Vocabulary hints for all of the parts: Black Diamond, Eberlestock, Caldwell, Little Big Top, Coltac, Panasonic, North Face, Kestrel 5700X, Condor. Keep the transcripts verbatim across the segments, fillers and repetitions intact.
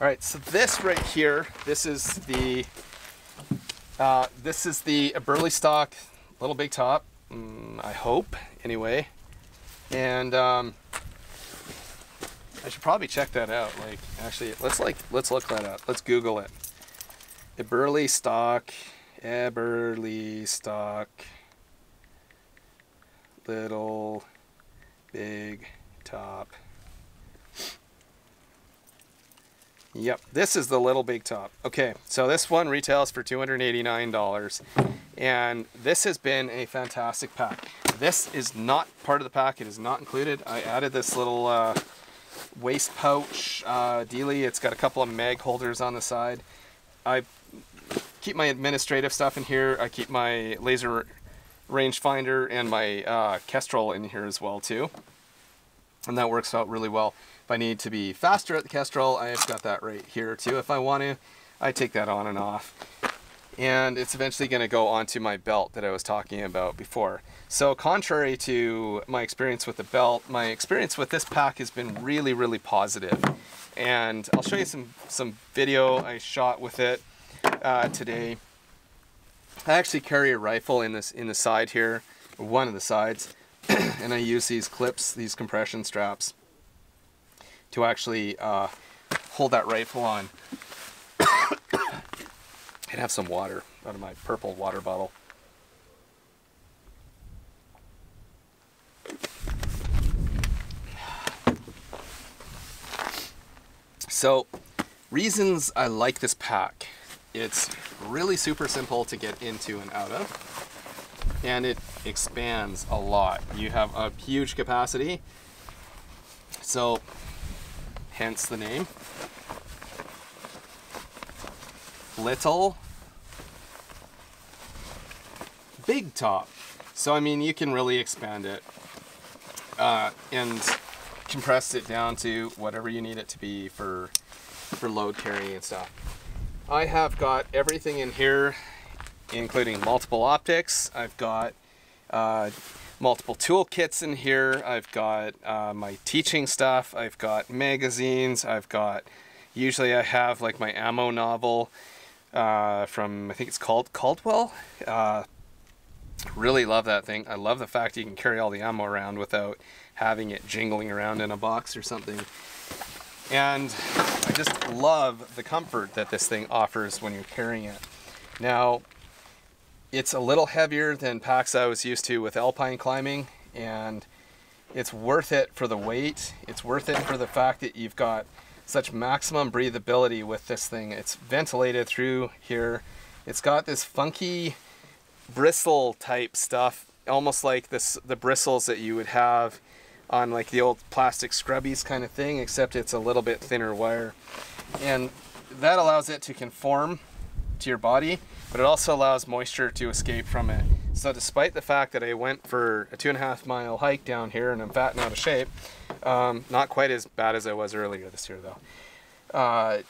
All right, so this right here, this is the uh, this is the Eberlestock Little Big Top, um, I hope, anyway. And um, I should probably check that out. Like, actually, let's like let's look that up. Let's Google it. Eberlestock, Eberlestock, Little Big Top. Yep, this is the Little Big Top. Okay, so this one retails for two hundred eighty-nine dollars, and this has been a fantastic pack. This is not part of the pack, it is not included. I added this little uh, waist pouch uh, dealie. It's got a couple of mag holders on the side. I keep my administrative stuff in here. I keep my laser rangefinder and my uh, Kestrel in here as well too. And that works out really well. If I need to be faster at the Kestrel, I've got that right here too. If I want to, I take that on and off. And it's eventually going to go onto my belt that I was talking about before. So contrary to my experience with the belt, my experience with this pack has been really, really positive. And I'll show you some, some video I shot with it uh, today. I actually carry a rifle in this in the side here, one of the sides, and I use these clips, these compression straps, to actually uh, hold that rifle on. And have some water out of my purple water bottle. So, reasons I like this pack. It's really super simple to get into and out of, and it expands a lot. You have a huge capacity. So, hence the name, Little Big Top. So I mean, you can really expand it uh, and compress it down to whatever you need it to be for for load carrying and stuff. I have got everything in here, including multiple optics. I've got uh, multiple tool kits in here. I've got uh, my teaching stuff. I've got magazines. I've got, usually I have like my ammo novel uh, from, I think it's called Caldwell. Uh, really love that thing. I love the fact you can carry all the ammo around without having it jingling around in a box or something. And I just love the comfort that this thing offers when you're carrying it. Now, it's a little heavier than packs I was used to with alpine climbing, and it's worth it for the weight. It's worth it for the fact that you've got such maximum breathability with this thing. It's ventilated through here. It's got this funky bristle type stuff, almost like this the bristles that you would have on like the old plastic scrubbies kind of thing, except it's a little bit thinner wire. And that allows it to conform to your body, but it also allows moisture to escape from it. So despite the fact that I went for a two and a half mile hike down here and I'm fat and out of shape, um, not quite as bad as I was earlier this year though, uh,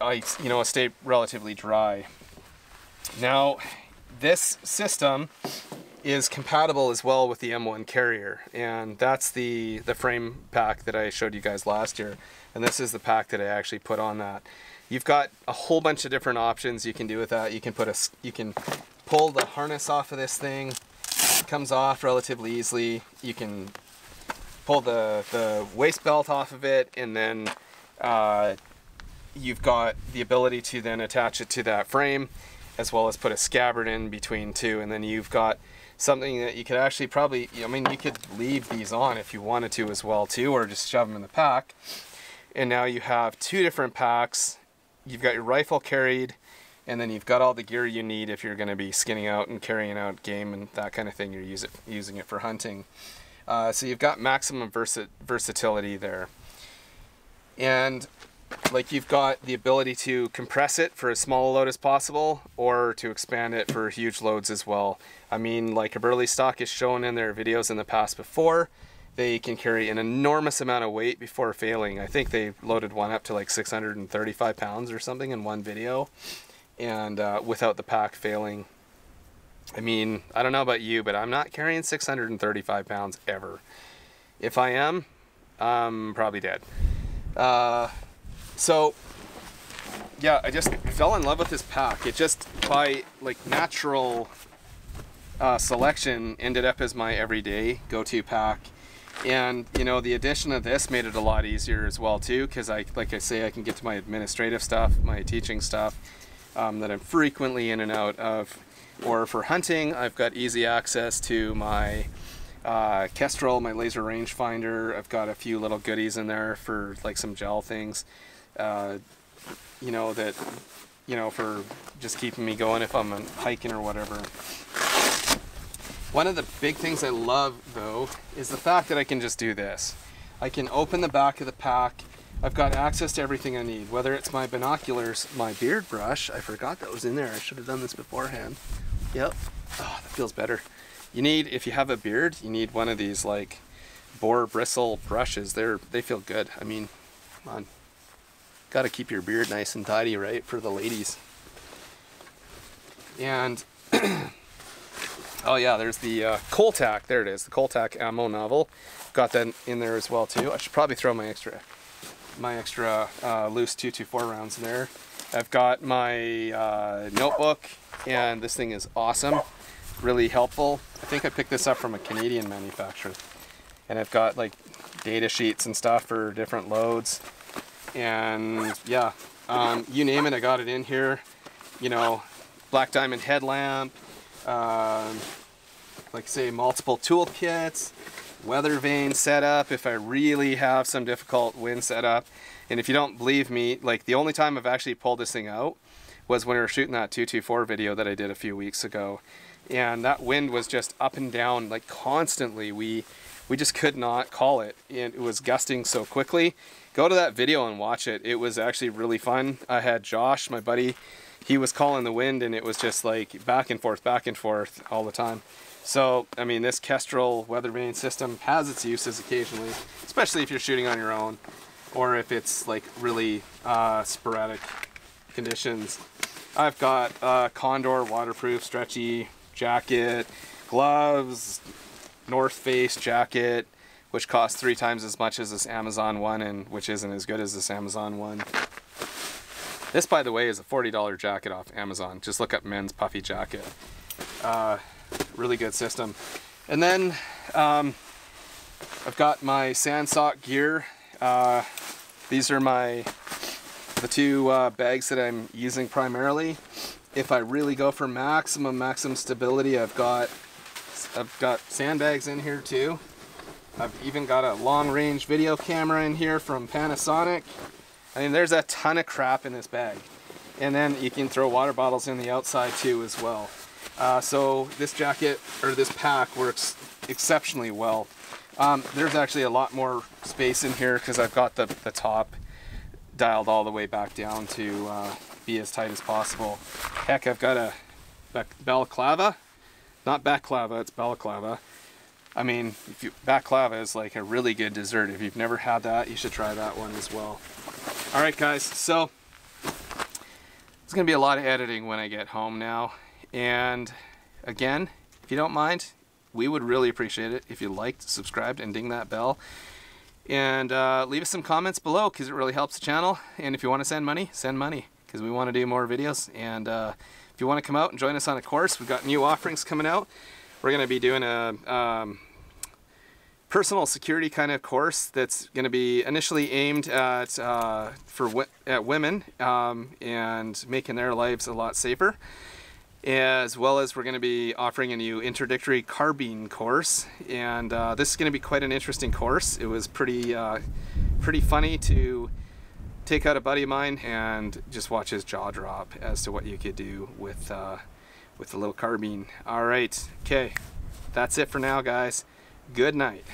I you know stayed relatively dry. Now this system is compatible as well with the M one carrier, and that's the the frame pack that I showed you guys last year, and this is the pack that I actually put on that. You've got a whole bunch of different options you can do with that. You can put a, you can pull the harness off of this thing. It comes off relatively easily. You can pull the, the waist belt off of it, and then uh, you've got the ability to then attach it to that frame, as well as put a scabbard in between two, and then you've got something that you could actually probably, I mean, you could leave these on if you wanted to as well too, or just shove them in the pack. And now you have two different packs. You've got your rifle carried, and then you've got all the gear you need if you're going to be skinning out and carrying out game and that kind of thing. You're use it, using it for hunting. Uh, so you've got maximum versi versatility there. And like, you've got the ability to compress it for as small a load as possible, or to expand it for huge loads as well. I mean, like Eberlestock is shown in their videos in the past before, they can carry an enormous amount of weight before failing. I think they loaded one up to like six hundred thirty-five pounds or something in one video, and uh, without the pack failing. I mean, I don't know about you, but I'm not carrying six hundred thirty-five pounds ever. If I am, I'm probably dead. Uh, so yeah, I just fell in love with this pack. It just, by like natural uh, selection, ended up as my everyday go-to pack. And you know, the addition of this made it a lot easier as well too, because I, like I say, I can get to my administrative stuff, my teaching stuff um, that I'm frequently in and out of. Or for hunting, I've got easy access to my uh, Kestrel, my laser rangefinder. I've got a few little goodies in there for like some gel things, uh, you know, that, you know, for just keeping me going if I'm hiking or whatever. One of the big things I love though is the fact that I can just do this. I can open the back of the pack. I've got access to everything I need, whether it's my binoculars, my beard brush. I forgot that was in there. I should have done this beforehand. Yep. Oh, that feels better. You need, if you have a beard, you need one of these like boar bristle brushes. They're, they feel good. I mean, come on. Got to keep your beard nice and tidy, right? For the ladies. And oh yeah, there's the uh, Coltac. There it is, the Coltac ammo novel. Got that in there as well too. I should probably throw my extra my extra uh, loose two twenty-four rounds in there. I've got my uh, notebook, and this thing is awesome, really helpful. I think I picked this up from a Canadian manufacturer, and I've got like data sheets and stuff for different loads. And yeah, um, you name it, I got it in here. You know, Black Diamond headlamp, um, like say multiple tool kits, weather vane setup if I really have some difficult wind setup. And if you don't believe me, like the only time I've actually pulled this thing out was when we were shooting that two twenty-four video that I did a few weeks ago. And that wind was just up and down, like constantly. We we just could not call it. And it was gusting so quickly. Go to that video and watch it. It was actually really fun. I had Josh, my buddy, he was calling the wind, and it was just like back and forth, back and forth all the time. So, I mean, this Kestrel weather vane system has its uses occasionally, especially if you're shooting on your own or if it's like really uh, sporadic conditions. I've got a Condor waterproof stretchy jacket, gloves, North Face jacket, which costs three times as much as this Amazon one, and which isn't as good as this Amazon one. This, by the way, is a forty dollar jacket off Amazon. Just look up men's puffy jacket. Uh, Really good system. And then um, I've got my sand sock gear. Uh, these are my the two uh, bags that I'm using primarily. If I really go for maximum maximum stability, I've got I've got sandbags in here too. I've even got a long range video camera in here from Panasonic. I mean, there's a ton of crap in this bag. And then you can throw water bottles in the outside too as well. Uh, so this jacket, or this pack, works exceptionally well. Um, there's actually a lot more space in here because I've got the, the top dialed all the way back down to uh, be as tight as possible. Heck, I've got a balaclava. Not baklava, it's balaclava. I mean, if you, baklava is like a really good dessert. If you've never had that, you should try that one as well. All right, guys, so it's going to be a lot of editing when I get home now. And again, if you don't mind, we would really appreciate it if you liked, subscribed, and ding that bell. And uh, leave us some comments below, because it really helps the channel. And if you want to send money, send money, because we want to do more videos. And uh, if you want to come out and join us on a course, we've got new offerings coming out. We're going to be doing a um, personal security kind of course that's going to be initially aimed at, uh, for at women um, and making their lives a lot safer. As well as we're going to be offering a new introductory carbine course, and uh, this is going to be quite an interesting course. It was pretty uh, pretty funny to take out a buddy of mine and just watch his jaw drop as to what you could do with uh, with a little carbine. All right, okay, that's it for now, guys. Good night.